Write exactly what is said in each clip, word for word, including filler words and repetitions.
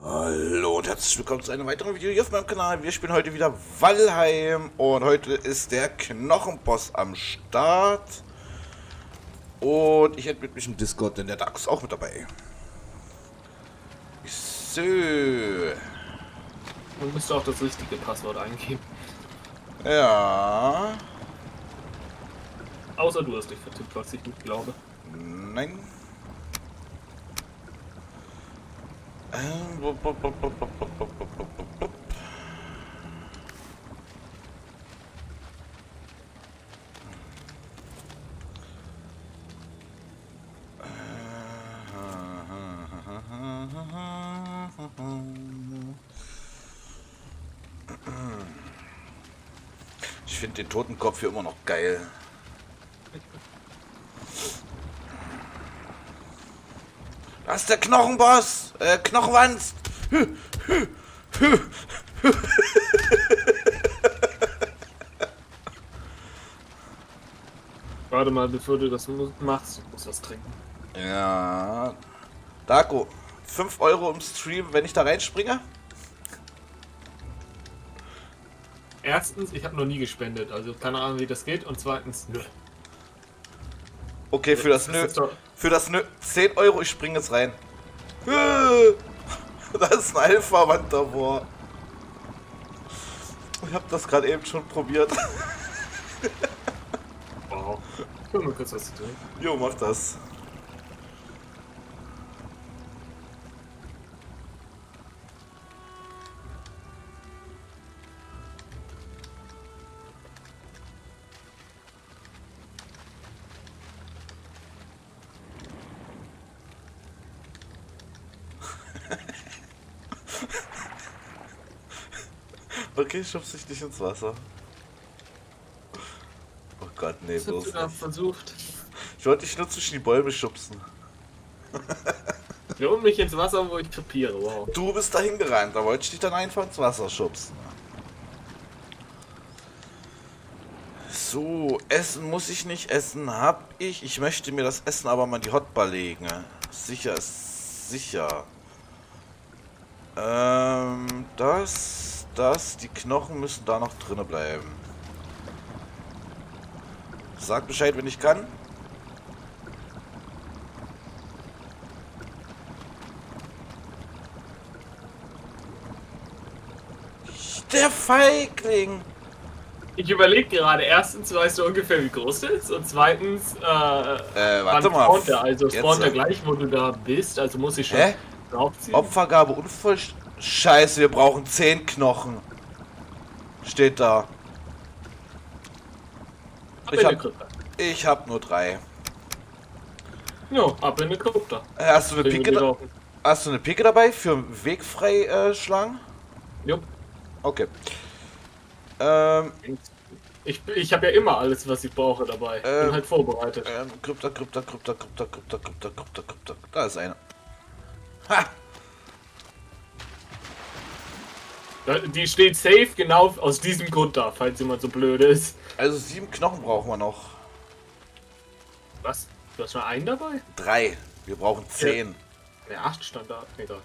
Hallo und herzlich willkommen zu einem weiteren Video hier auf meinem Kanal. Wir spielen heute wieder Valheim und heute ist der Knochenboss am Start. Und ich entbiete mich im Discord, denn der Darko ist auch mit dabei. So. Man müsste auch das richtige Passwort eingeben. Ja. Außer du hast dich vertippt, was ich nicht glaube. Nein. Ich finde den Totenkopf hier immer noch geil. Das ist der Knochenboss! Äh, Knochenwanst! Warte mal, bevor du das machst, muss das trinken. Ja. Darko, fünf Euro im Stream, wenn ich da reinspringe? Erstens, ich habe noch nie gespendet, also keine Ahnung, wie das geht. Und zweitens, nö. Okay, für das, das Nö. Für das Nö. zehn Euro, ich springe jetzt rein. Da ist ein Alpha-Wand davor. Ich habe das gerade eben schon probiert. Wow. Können wir kurz was tun? Jo, mach das. Okay, schubst dich nicht ins Wasser. Oh Gott, nee, bloß nicht. Was hast du da versucht? Ich wollte dich nur zwischen die Bäume schubsen. Ja, und mich ins Wasser, wo ich krepiere, wow. Du bist dahin gerannt, da wollte ich dich dann einfach ins Wasser schubsen. So, Essen muss ich nicht, Essen hab ich. Ich möchte mir das Essen aber mal in die Hotbar legen. Sicher ist sicher. Ähm, das... Das, die Knochen müssen da noch drinne bleiben. Sag Bescheid, wenn ich kann. Der Feigling! Ich überlege gerade, erstens weißt du ungefähr, wie groß der ist, und zweitens, äh, äh warte mal. Spawnt der? Also spawnt der gleich, wo du da bist, also muss ich schon Hä? draufziehen. Opfergabe unvollständig. Scheiße, wir brauchen zehn Knochen. Steht da. Ab ich, hab, ich hab nur drei. Jo, ab in die Krypta. Hast du eine Pike, da hast du eine Pike dabei für wegfrei äh, schlagen? Jo. Okay. Ähm, ich ich habe ja immer alles, was ich brauche dabei. Ähm, Bin halt vorbereitet. Ähm, Krypta, Krypta, Krypta, Krypta, Krypta, Krypta, Krypta, Krypta. Da ist eine. Ha! Die steht safe genau aus diesem Grund da, falls jemand so blöd ist. Also sieben Knochen brauchen wir noch. Was? Du hast nur einen dabei? Drei. Wir brauchen zehn. Ja, ja acht stand da. Egal.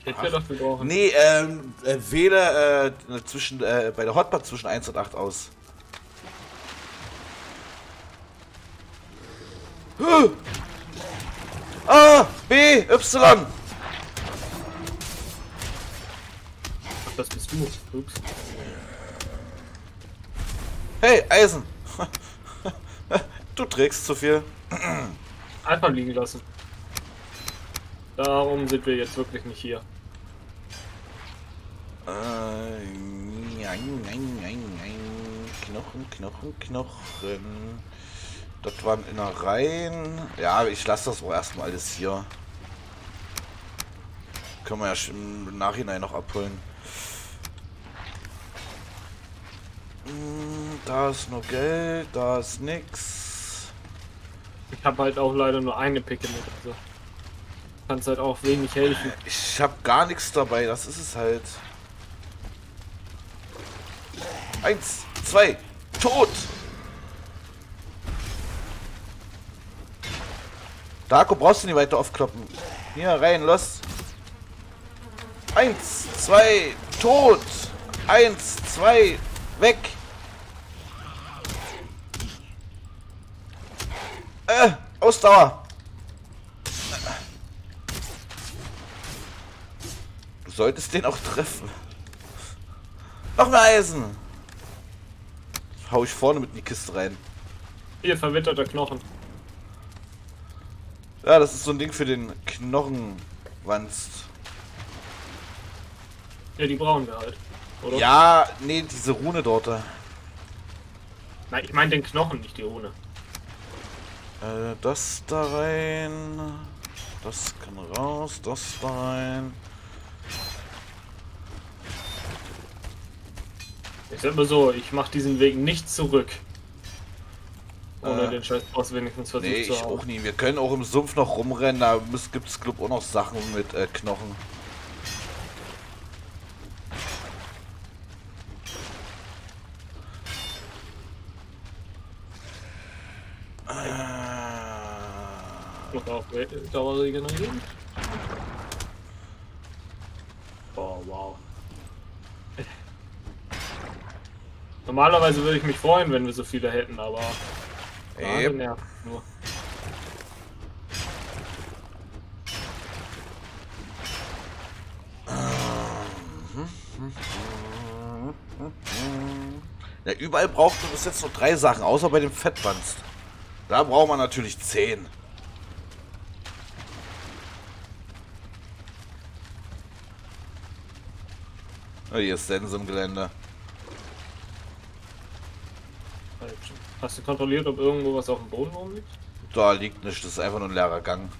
Ich hätte gedacht, wir brauchen... Nee, ähm, äh, wähle äh, zwischen, äh, bei der Hotbar zwischen eins und acht aus. Huh. A, B, Y. Das bist du. Ups. Hey, Eisen! Du trägst zu viel. Einfach liegen lassen. Darum sind wir jetzt wirklich nicht hier. Äh, nein, nein, nein, nein. Knochen, Knochen, Knochen. Das waren Innereien. Ja, ich lasse das auch erstmal alles hier. Können wir ja im Nachhinein noch abholen. Da ist nur Geld, da ist nix. Ich habe halt auch leider nur eine Picke mit. Also. kannst halt auch wenig helfen. Ich hab gar nichts dabei, das ist es halt. Eins, zwei, tot! Darko, brauchst du nicht weiter aufkloppen. Hier, rein, los. Eins, zwei, tot! Eins, zwei, weg! Äh, Ausdauer! Du solltest den auch treffen. Noch mehr Eisen! Hau ich vorne mit in die Kiste rein. Hier, verwitterter Knochen. Ja, das ist so ein Ding für den Knochenwanst. Ja, die brauchen wir halt, oder? Ja, nee, diese Rune dort. Nein, ich meine den Knochen, nicht die Rune. Äh, das da rein. Das kann raus, das da rein. Ich sag mal so, ich mach diesen Weg nicht zurück. Ohne äh, den Scheiß Boss wenigstens versucht nee, zu ich auch nie. Wir können auch im Sumpf noch rumrennen, da gibt's Club auch noch Sachen mit äh, Knochen. Noch auf Dauer regenerieren. Oh, wow. Normalerweise würde ich mich freuen, wenn wir so viele hätten, aber... Eben. Nervt nur. Ja, überall braucht man bis jetzt nur drei Sachen, außer bei dem Fettwanst. Da braucht man natürlich zehn. Oh, hier ist Sense im Gelände. Hast du kontrolliert, ob irgendwo was auf dem Boden rumliegt? Da liegt nichts, das ist einfach nur ein leerer Gang.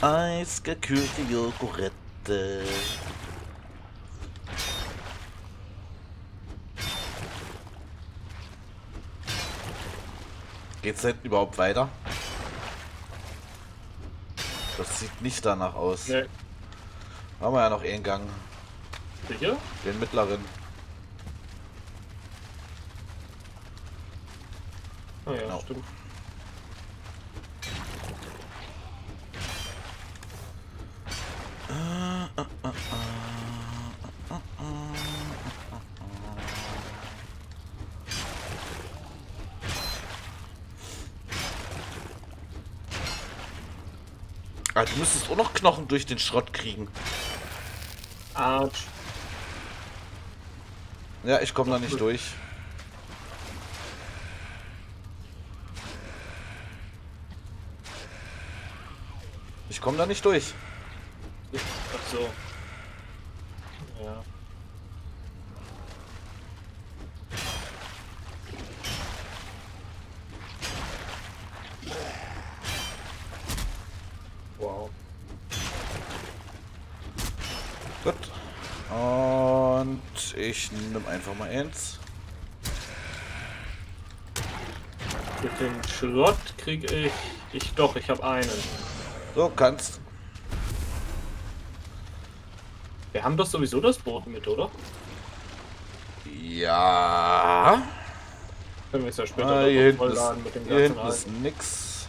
Eisgekühlte Joghurette. Geht's denn überhaupt weiter? Das sieht nicht danach aus. Nee. Haben wir ja noch einen Gang. Sicher? Den mittleren. Ah ja, genau. Stimmt. Du müsstest auch noch Knochen durch den Schrott kriegen. Autsch. Ja, ich komme da nicht durch. Ich komme da nicht durch. Ach so. Ja. Ich nehme einfach mal eins. Mit dem Schrott kriege ich... Ich doch, ich habe einen. So, kannst. Wir haben doch sowieso das Brot mit, oder? Ja. Können wir es ja später ah, hier hinten vollladen ist, mit dem ganzen hier hinten ist nix.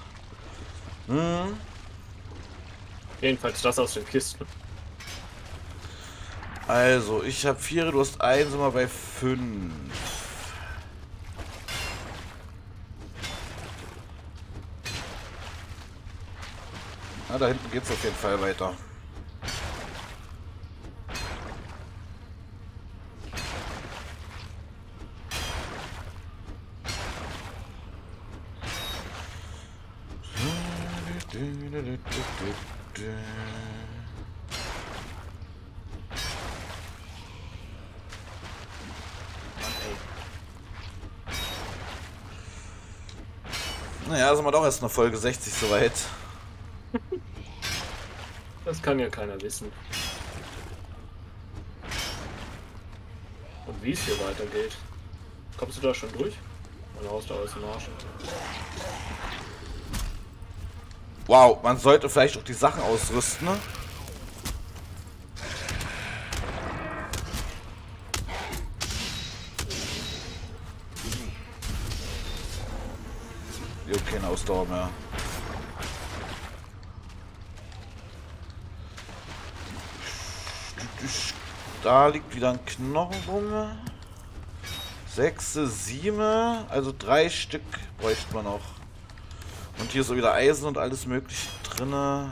Hm. Jedenfalls das aus den Kisten. Also, ich habe vier, du hast eins, sind wir bei fünf. Na, da hinten geht's auf jeden Fall weiter. Naja, sind wir doch erst eine Folge sechzig soweit. Das kann ja keiner wissen. Und wie es hier weitergeht. Kommst du da schon durch? Meine Ausdauer ist im Arsch. Wow, man sollte vielleicht auch die Sachen ausrüsten, ne? Ich hab keine Ausdauer mehr. Da liegt wieder ein Knochen rum. Sechse, sieben. Also drei Stück bräuchte man noch. Und hier ist auch wieder Eisen und alles mögliche drin.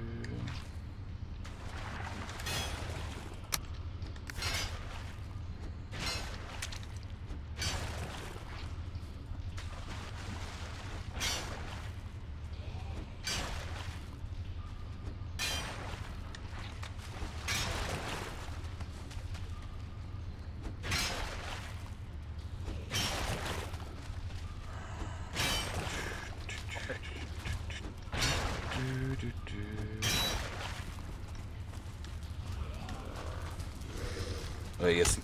Jetzt.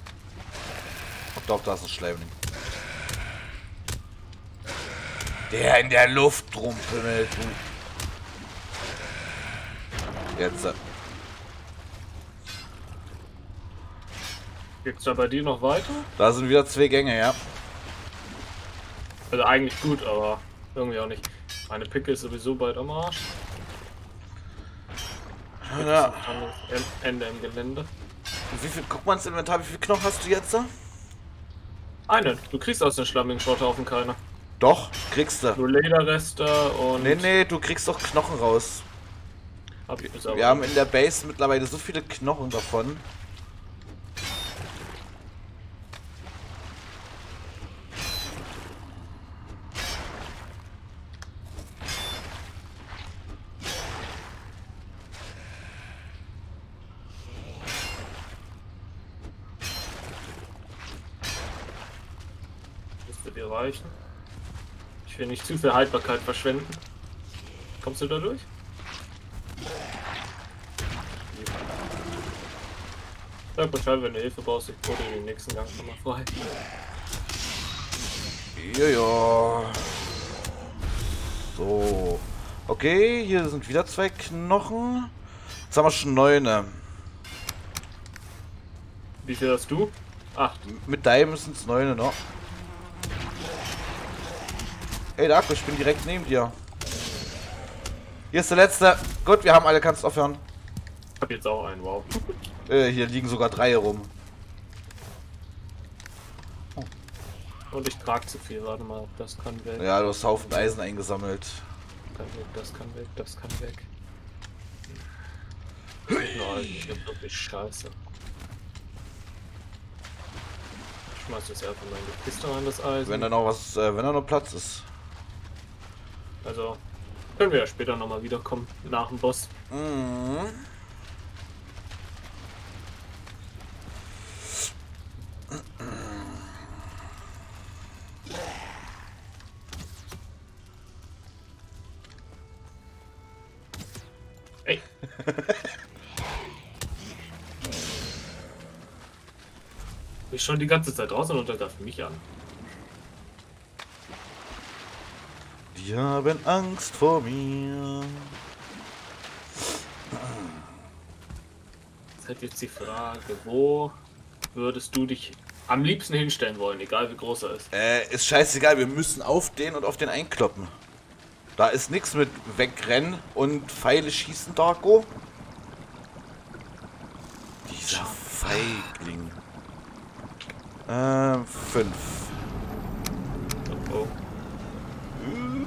Doch, da ist ein Schleimling. Der in der Luft rumpimmelt. Jetzt. Geht's da bei dir noch weiter? Da sind wieder zwei Gänge, ja. Also eigentlich gut, aber irgendwie auch nicht. Meine Picke ist sowieso bald am Arsch. Ja. Ende im Gelände. Wie viel, guck mal ins Inventar, wie viel Knochen hast du jetzt da? Eine. Du kriegst aus den Schlammling-Schrotthaufen keine. Doch, kriegst du. Nur Lederreste und... Nee, nee, du kriegst doch Knochen raus. Hab ich aber. Wir haben in der Base mittlerweile so viele Knochen davon. Ich will nicht zu viel Haltbarkeit verschwenden. Kommst du da durch? Sag Bescheid, wenn du Hilfe brauchst, ich probiere den nächsten Gang nochmal frei. Jojo. So. Okay, hier sind wieder zwei Knochen. Jetzt haben wir schon neune. Wie viel hast du? Acht. Mit deinem sind es neune noch. Ey, Darko, ich bin direkt neben dir. Hier ist der letzte. Gut, wir haben alle, kannst aufhören. Ich hab jetzt auch einen, wow. Äh, hier liegen sogar drei rum. Oh. Und ich trag zu viel, warte mal, das kann weg. Ja, du hast Haufen Eisen eingesammelt. Das kann weg, das kann weg, das kann weg. Nein, ich hab wirklich Scheiße. Ich schmeiß jetzt einfach mal in die Kiste rein, das Eisen. Wenn da noch was, äh, wenn da noch Platz ist. Also, können wir ja später nochmal wiederkommen, nach dem Boss. Mhm. Ey. Ich schon die ganze Zeit draußen und da greift mich an. Die haben Angst vor mir. Das hat jetzt die Frage, wo würdest du dich am liebsten hinstellen wollen, egal wie groß er ist? Äh, ist scheißegal, wir müssen auf den und auf den einkloppen. Da ist nichts mit wegrennen und Pfeile schießen, Darko. Dieser Feigling. Ähm, fünf. Oh.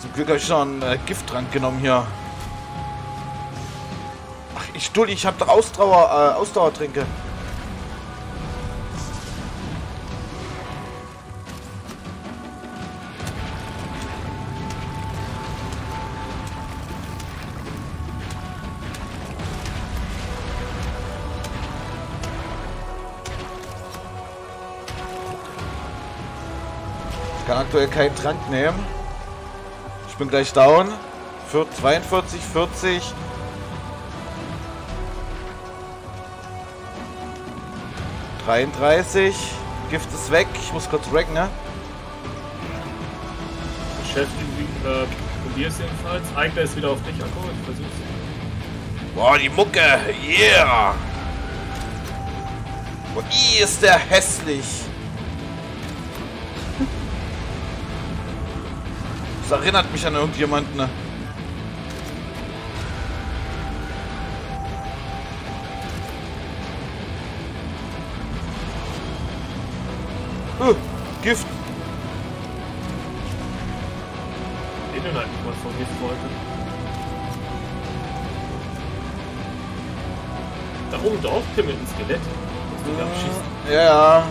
Zum Glück habe ich schon einen äh, Gifttrank genommen hier. Ach, ich dull, ich habe doch Ausdauer, äh, Ausdauertränke. Ich kann aktuell keinen Trank nehmen. Ich bin gleich down. Für zweiundvierzig, vierzig. dreiunddreißig. Gift ist weg. Ich muss kurz racken, ne? Beschäftigen, äh, probier es jedenfalls. Eigner ist wieder auf dich, Akko. Ich versuch's. Boah, die Mucke. Yeah! Boah, ist der hässlich. Das erinnert mich an irgendjemanden. Ne? Oh, Gift! Den du halt mal von Gift wollte. Da oben drauf mit dem Skelett. Das wird abschießen. Ja, ja.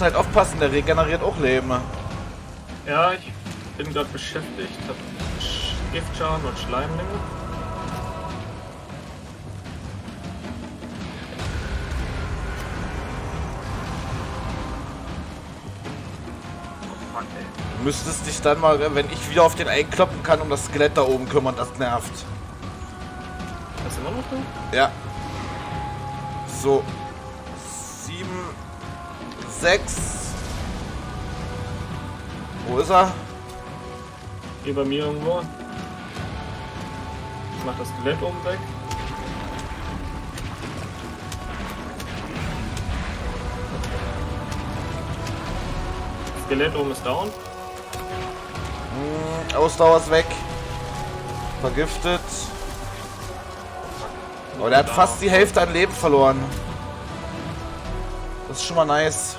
Halt aufpassen, der regeneriert auch Leben. Ja, ich bin gerade beschäftigt. Ich hab Giftschaden und Schleimlinge. Oh Mann, ey. Du müsstest dich dann mal, wenn ich wieder auf den einkloppen kann, um das Skelett da oben kümmern, das nervt. Das ist immer noch da? Ja. So. sechs. Wo ist er? Hier bei mir irgendwo. Ich mach das Skelett oben weg. Das Skelett oben ist down. Hm, Ausdauer ist weg. Vergiftet. Oh, der hat fast die Hälfte an Leben verloren. Das ist schon mal nice.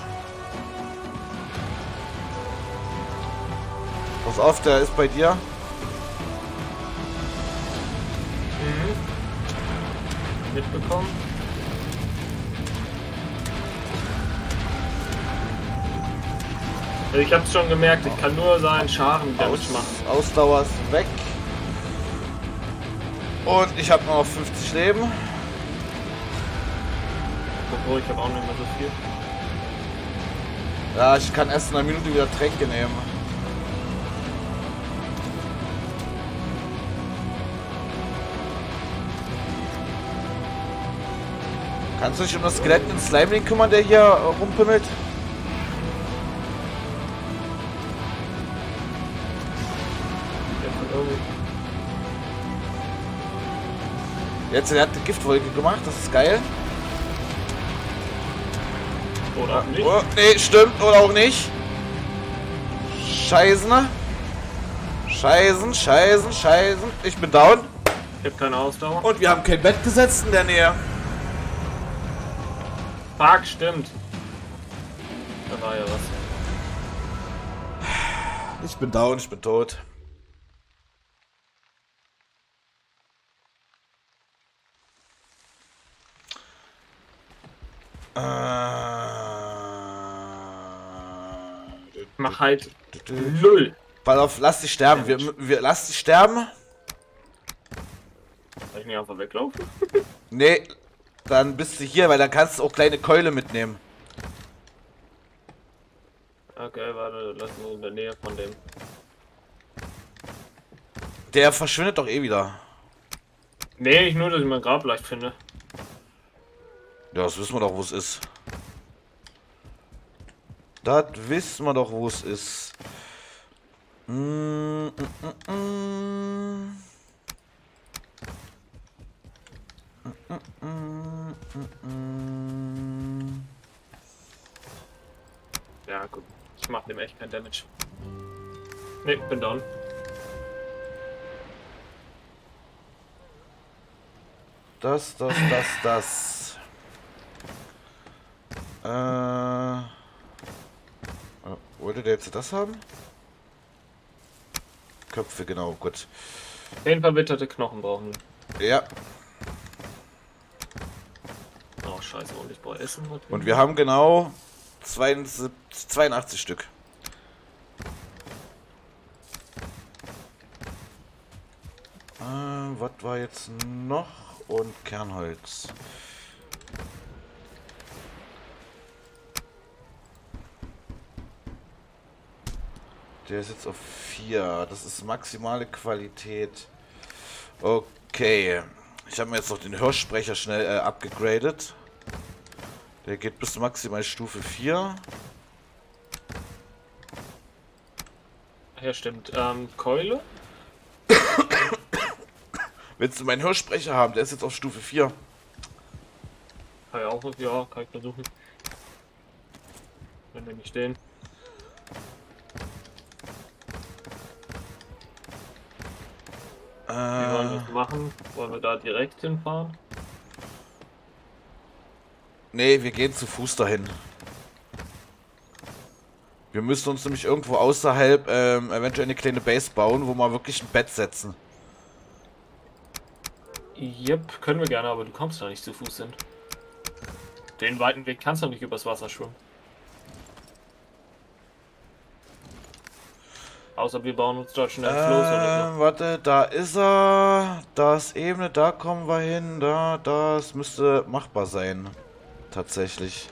Pass auf, der ist bei dir. Mhm. Mitbekommen. Also ich hab's schon gemerkt, ich kann nur seinen Schaden Damage machen. Ausdauer ist weg. Und ich habe nur noch fünfzig Leben. Oh, ich habe auch nicht mehr so viel. Ja, ich kann erst in einer Minute wieder Tränke nehmen. Kannst du dich um das Skelett in Slimeling kümmern, der hier rumpimmelt? Jetzt, er hat eine Giftwolke gemacht, das ist geil. Oder nicht? Oh, nee, stimmt, oder auch nicht. Scheißen, Scheißen, Scheißen, Scheißen. Ich bin down. Ich hab keine Ausdauer. Und wir haben kein Bett gesetzt in der Nähe. Fuck, stimmt. Da war ja was. Ich bin down, ich bin tot. Äh... Mach halt null. Pass auf, lass dich sterben. Wir, wir, lass dich sterben. Soll ich nicht einfach weglaufen? Nee, dann bist du hier, weil dann kannst du auch kleine Keule mitnehmen. Okay, warte, lass ihn in der Nähe von dem. Der verschwindet doch eh wieder. Nee, ich nur, dass ich mein Grab leicht finde. Ja, das wissen wir doch, wo es ist. Das wissen wir doch, wo es ist. Mm, mm, mm, mm. Mm, mm, mm, mm. Ja, gut. Ich mach dem echt keinen Damage. Ne, bin down. Das, das, das, das. äh. Wollte der jetzt das haben? Köpfe, genau, gut. Zehn verwitterte Knochen brauchen wir. Ja. Oh, scheiße, und ich brauche Essen. Und wir haben genau zweiundsiebzig, zweiundachtzig Stück. Äh, was war jetzt noch? Und Kernholz. Der ist jetzt auf vier. Das ist maximale Qualität. Okay. Ich habe mir jetzt noch den Hörsprecher schnell äh, abgegradet. Der geht bis maximal Stufe vier. Ja, stimmt. Ähm, Keule? Willst du meinen Hörsprecher haben? Der ist jetzt auf Stufe vier. Kann ich auch noch, ja, kann ich versuchen. Wenn wir nicht stehen. Wie wollen wir das machen? Wollen wir da direkt hinfahren? Ne, wir gehen zu Fuß dahin. Wir müssen uns nämlich irgendwo außerhalb ähm, eventuell eine kleine Base bauen, wo wir wirklich ein Bett setzen. Jep, können wir gerne, aber du kommst da nicht zu Fuß hin. Den weiten Weg kannst du nicht übers Wasser schwimmen. Außer wir bauen uns dort schnell einen Floß oder so. Warte, da ist er. Da ist Ebene, da kommen wir hin. Da, das müsste machbar sein. Tatsächlich.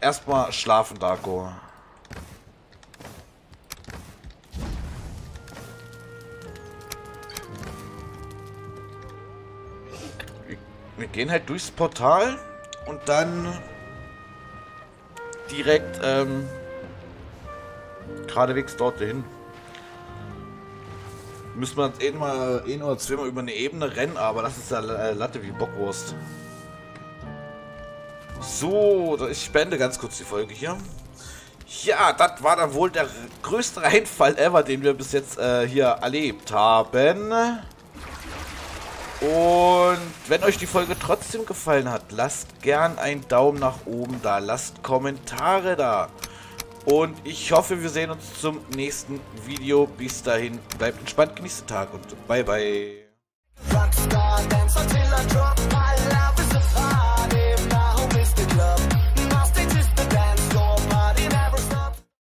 Erstmal schlafen, Darko. Wir gehen halt durchs Portal und dann direkt ähm, geradewegs dort hin. Müssen wir jetzt eh mal eh oder zweimal über eine Ebene rennen, aber das ist ja Latte wie Bockwurst. So, ich beende ganz kurz die Folge hier. Ja, das war dann wohl der größte Reinfall ever, den wir bis jetzt äh, hier erlebt haben. Und wenn euch die Folge trotzdem gefallen hat, lasst gern einen Daumen nach oben da, lasst Kommentare da. Und ich hoffe, wir sehen uns zum nächsten Video. Bis dahin, bleibt entspannt, genießt den Tag und bye bye.